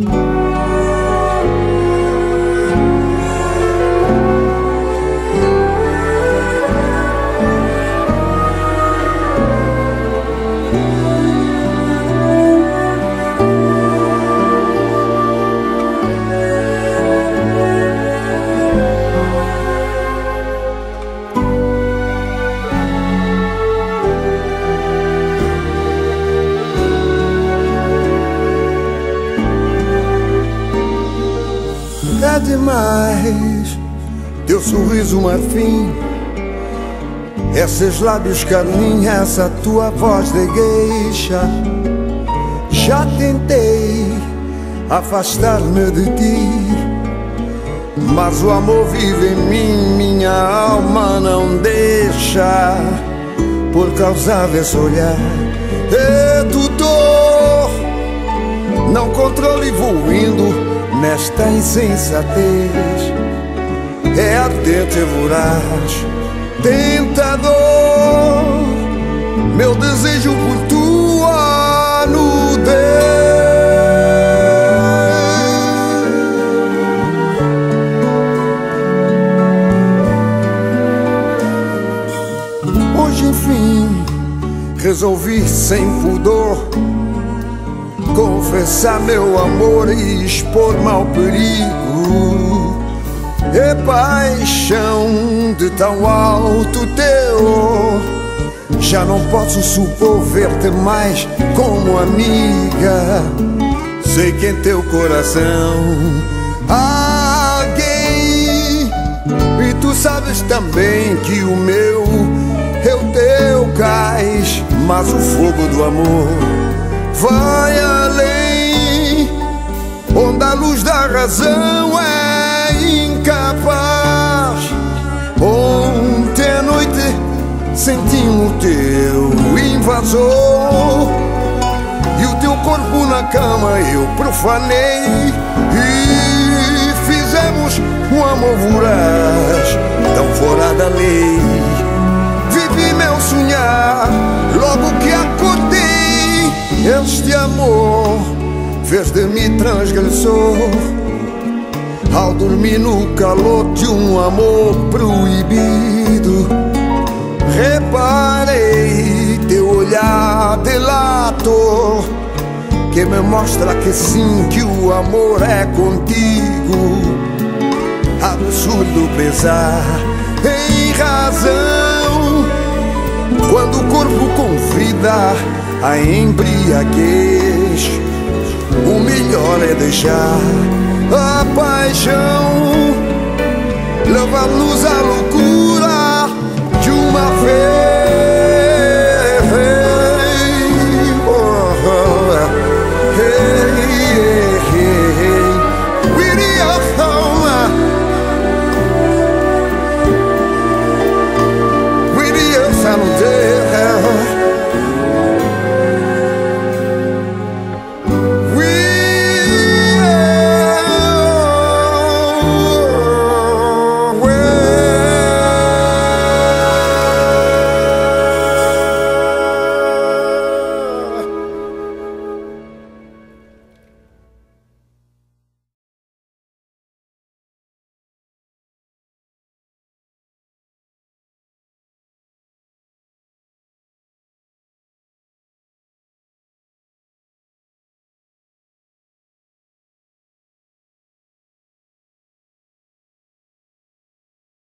É demais teu sorriso marfim, esses lábios carninha, essa tua voz de gueixa. Já tentei afastar-me de ti, mas o amor vive em mim, minha alma não deixa. Por causa desse olhar de tutor, não controlo e vou indo nesta insensatez. É ardente, voraz, tentador, meu desejo por tua nudez. Hoje enfim resolvi sem pudor confessar meu amor e expor-me ao perigo. É paixão de tão alto teor, já não posso supor ver-te mais como amiga. Sei que em teu coração há alguém, e tu sabes também que o meu é o teu cais. Mas o fogo do amor vai além, onde a luz da razão é incapaz. Ontem à noite senti o teu invasor, e o teu corpo na cama eu profanei, e fizemos um amor voraz, tão fora da lei. Vivi meu sonhar, logo que acordei este amor fez de mim transgressor, ao dormir no calor de um amor proibido. Reparei teu olhar de lato, que me mostra que sim, que o amor é contigo. Absurdo pensar em razão, quando o corpo convida a embriaguez. O melhor é deixar a paixão levar-nos a lutar.